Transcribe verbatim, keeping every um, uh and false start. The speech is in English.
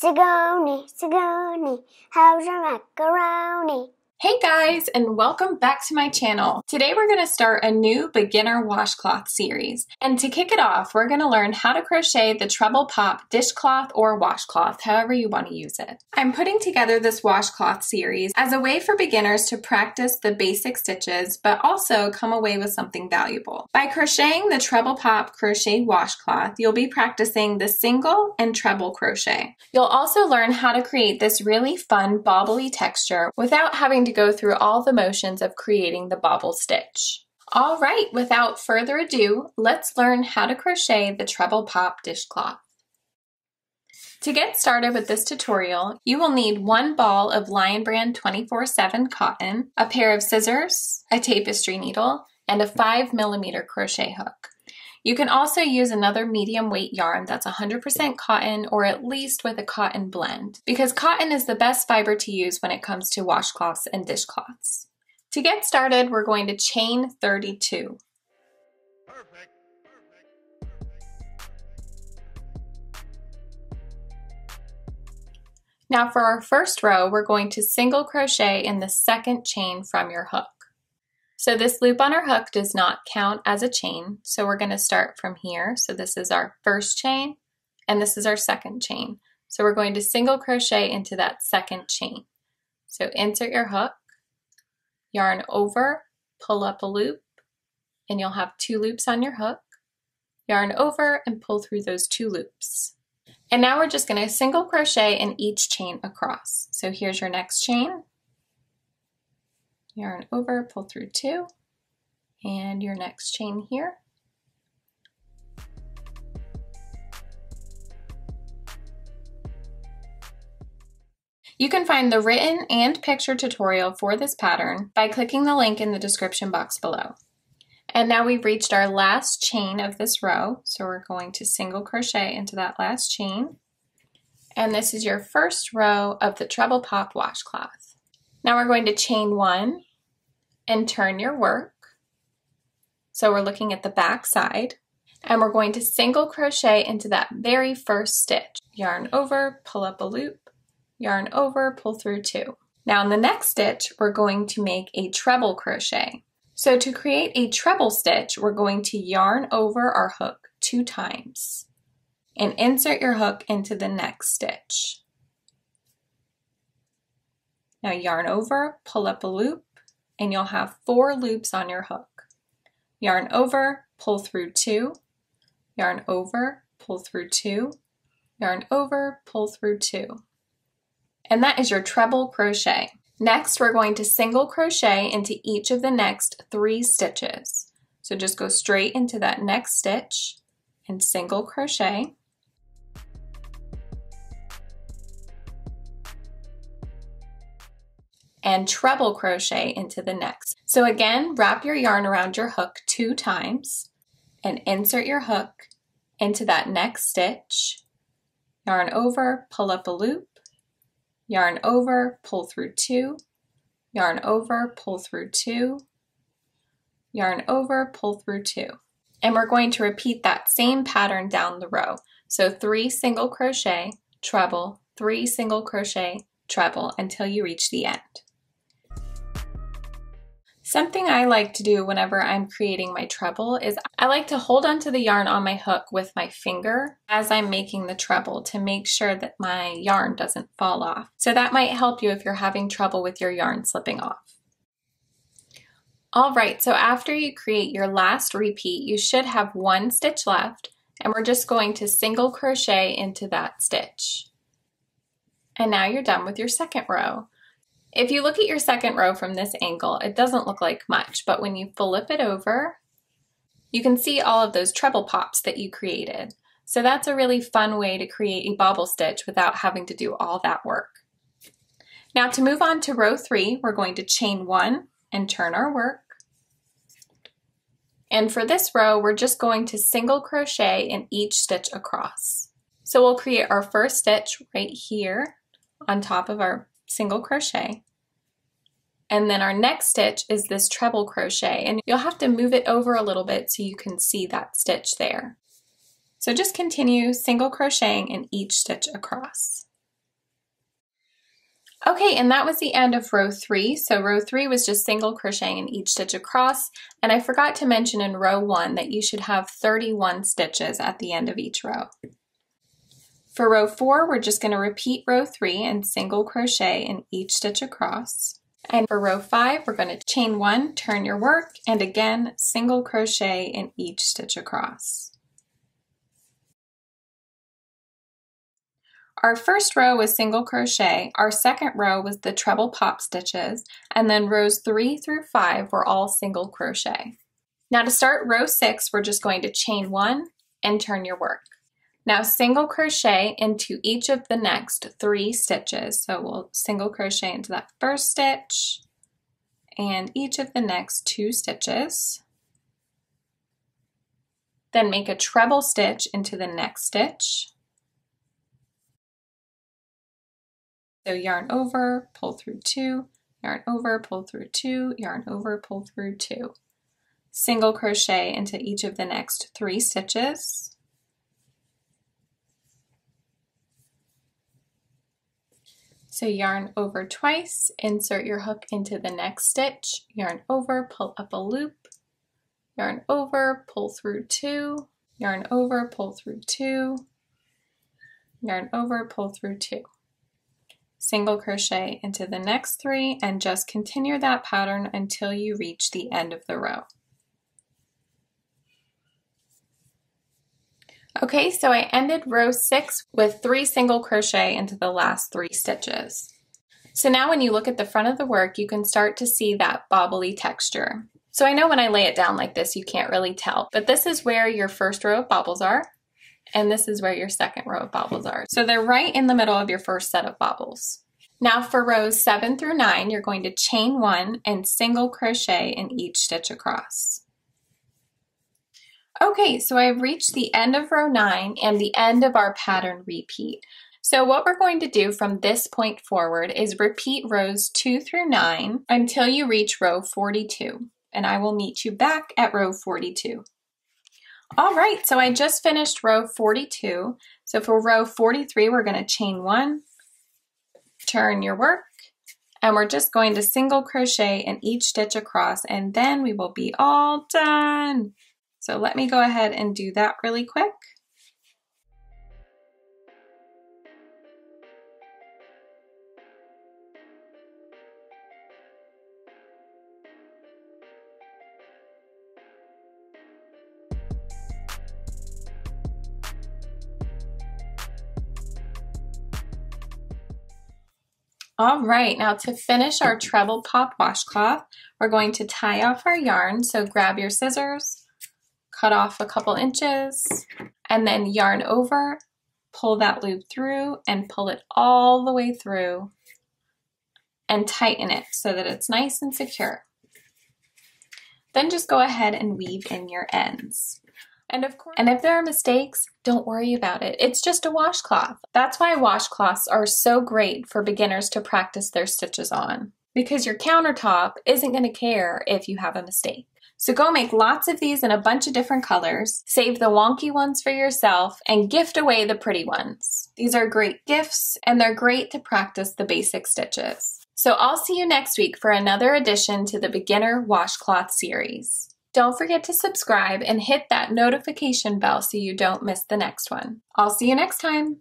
Sigoni, Sigoni, how's your macaroni? Hey guys, and welcome back to my channel. Today we're going to start a new beginner washcloth series. And to kick it off, we're going to learn how to crochet the Treble Pop dishcloth or washcloth, however you want to use it. I'm putting together this washcloth series as a way for beginners to practice the basic stitches, but also come away with something valuable. By crocheting the Treble Pop crochet washcloth, you'll be practicing the single and treble crochet. You'll also learn how to create this really fun bobbly texture without having to to go through all the motions of creating the bobble stitch. All right, without further ado, let's learn how to crochet the Treble Pop dishcloth. To get started with this tutorial, you will need one ball of Lion Brand twenty-four seven cotton, a pair of scissors, a tapestry needle, and a five millimeter crochet hook. You can also use another medium weight yarn that's one hundred percent cotton, or at least with a cotton blend, because cotton is the best fiber to use when it comes to washcloths and dishcloths. To get started, we're going to chain thirty-two. Perfect. Perfect. Now for our first row, we're going to single crochet in the second chain from your hook. So this loop on our hook does not count as a chain, so we're going to start from here. So this is our first chain, and this is our second chain. So we're going to single crochet into that second chain. So insert your hook, yarn over, pull up a loop, and you'll have two loops on your hook. Yarn over and pull through those two loops. And now we're just going to single crochet in each chain across. So here's your next chain. Yarn over, pull through two, and your next chain here. You can find the written and picture tutorial for this pattern by clicking the link in the description box below. And now we've reached our last chain of this row, so we're going to single crochet into that last chain. And this is your first row of the Treble Pop washcloth. Now we're going to chain one and turn your work. So we're looking at the back side, and we're going to single crochet into that very first stitch. Yarn over, pull up a loop, yarn over, pull through two. Now in the next stitch, we're going to make a treble crochet. So to create a treble stitch, we're going to yarn over our hook two times and insert your hook into the next stitch. Now yarn over, pull up a loop, and you'll have four loops on your hook. Yarn over, pull through two, yarn over, pull through two, yarn over, pull through two. And that is your treble crochet. Next, we're going to single crochet into each of the next three stitches. So just go straight into that next stitch and single crochet. And treble crochet into the next. So again, wrap your yarn around your hook two times and insert your hook into that next stitch. Yarn over, pull up a loop, yarn over, pull through two, yarn over, pull through two, yarn over, pull through two. And we're going to repeat that same pattern down the row. So three single crochet, treble, three single crochet, treble until you reach the end. Something I like to do whenever I'm creating my treble is I like to hold onto the yarn on my hook with my finger as I'm making the treble to make sure that my yarn doesn't fall off. So that might help you if you're having trouble with your yarn slipping off. All right, so after you create your last repeat, you should have one stitch left, and we're just going to single crochet into that stitch. And now you're done with your second row. If you look at your second row from this angle, it doesn't look like much, but when you flip it over, you can see all of those treble pops that you created. So that's a really fun way to create a bobble stitch without having to do all that work. Now to move on to row three, we're going to chain one and turn our work. And for this row, we're just going to single crochet in each stitch across. So we'll create our first stitch right here on top of our single crochet, and then our next stitch is this treble crochet, and you'll have to move it over a little bit so you can see that stitch there. So just continue single crocheting in each stitch across. Okay, and that was the end of row three. So row three was just single crocheting in each stitch across, and I forgot to mention in row one that you should have thirty-one stitches at the end of each row. For row four, we're just going to repeat row three and single crochet in each stitch across. And for row five, we're going to chain one, turn your work, and again, single crochet in each stitch across. Our first row was single crochet, our second row was the treble pop stitches, and then rows three through five were all single crochet. Now to start row six, we're just going to chain one and turn your work. Now single crochet into each of the next three stitches. So we'll single crochet into that first stitch and each of the next two stitches. Then make a treble stitch into the next stitch. So yarn over, pull through two, yarn over, pull through two, yarn over, pull through two. Single crochet into each of the next three stitches. So yarn over twice, insert your hook into the next stitch, yarn over, pull up a loop, yarn over, pull through two, yarn over, pull through two, yarn over, pull through two. Single crochet into the next three and just continue that pattern until you reach the end of the row. Okay, so I ended row six with three single crochet into the last three stitches. So now when you look at the front of the work, you can start to see that bobbly texture. So I know when I lay it down like this, you can't really tell, but this is where your first row of bobbles are. And this is where your second row of bobbles are. So they're right in the middle of your first set of bobbles. Now for rows seven through nine, you're going to chain one and single crochet in each stitch across. Okay, so I've reached the end of row nine and the end of our pattern repeat. So what we're going to do from this point forward is repeat rows two through nine until you reach row forty-two. And I will meet you back at row forty-two. All right, so I just finished row forty-two. So for row forty-three, we're gonna chain one, turn your work, and we're just going to single crochet in each stitch across, and then we will be all done. So let me go ahead and do that really quick. All right, now to finish our treble pop washcloth, we're going to tie off our yarn. So grab your scissors, cut off a couple inches, and then yarn over, pull that loop through and pull it all the way through and tighten it so that it's nice and secure. Then just go ahead and weave in your ends. And of course, and if there are mistakes, don't worry about it. It's just a washcloth. That's why washcloths are so great for beginners to practice their stitches on, because your countertop isn't going to care if you have a mistake. So go make lots of these in a bunch of different colors, save the wonky ones for yourself, and gift away the pretty ones. These are great gifts, and they're great to practice the basic stitches. So I'll see you next week for another addition to the Beginner Washcloth Series. Don't forget to subscribe and hit that notification bell so you don't miss the next one. I'll see you next time.